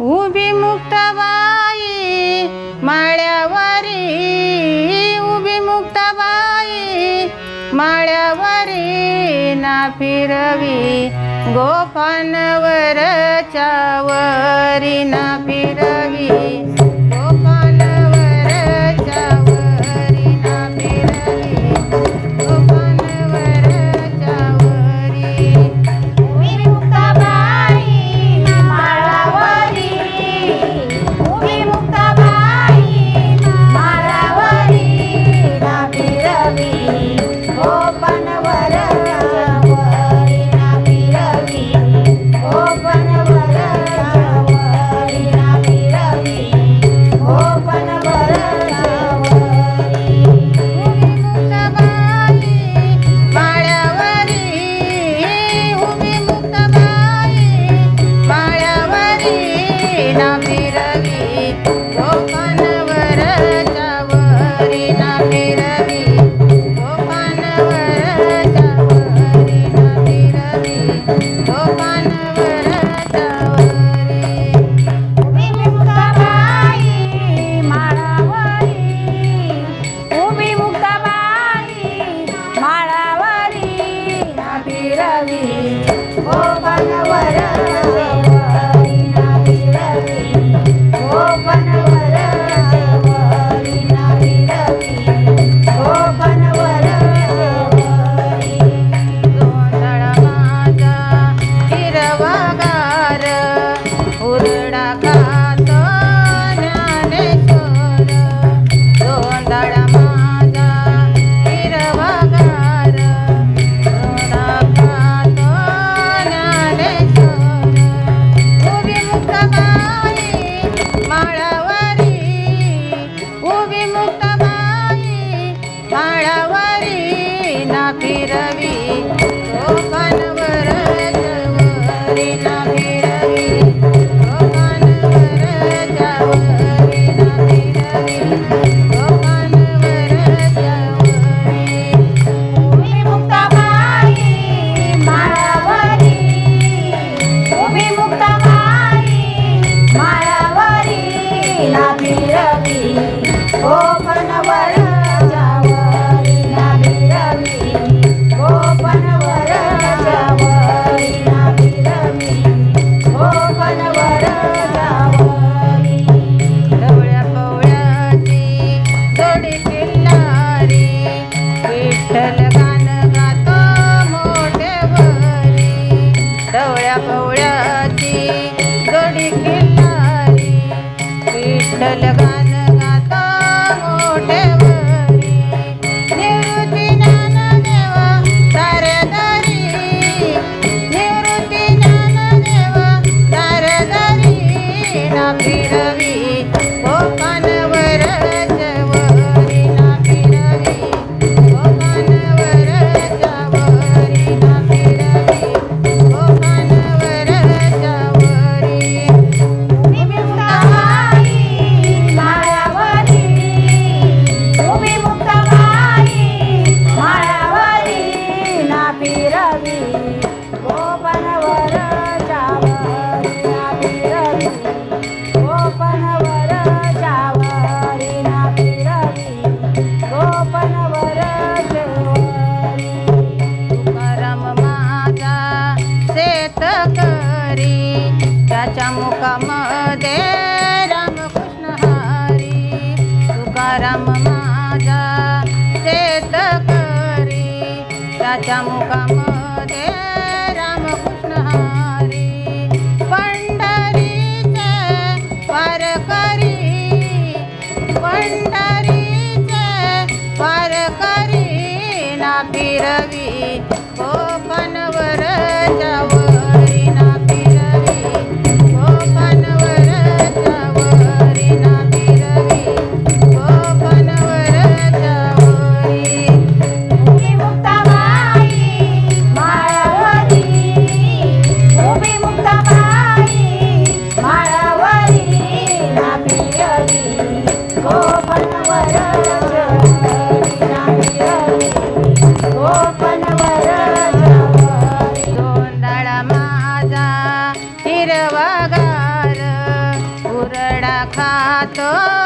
उभी मुक्ता बाई माळ्यावरी, उभी मुक्ता बाई माळ्यावरी, ना फिरवी गोफानवर चावरी, ना फिरवी गोफानवर चावरी, ना फिरवी गोफानवर चावरी। उभी मुक्ता बाई माळ्यावरी, उभी मुक्ता बाई माळ्यावरी, ना फिरवी गोफानवर खातो।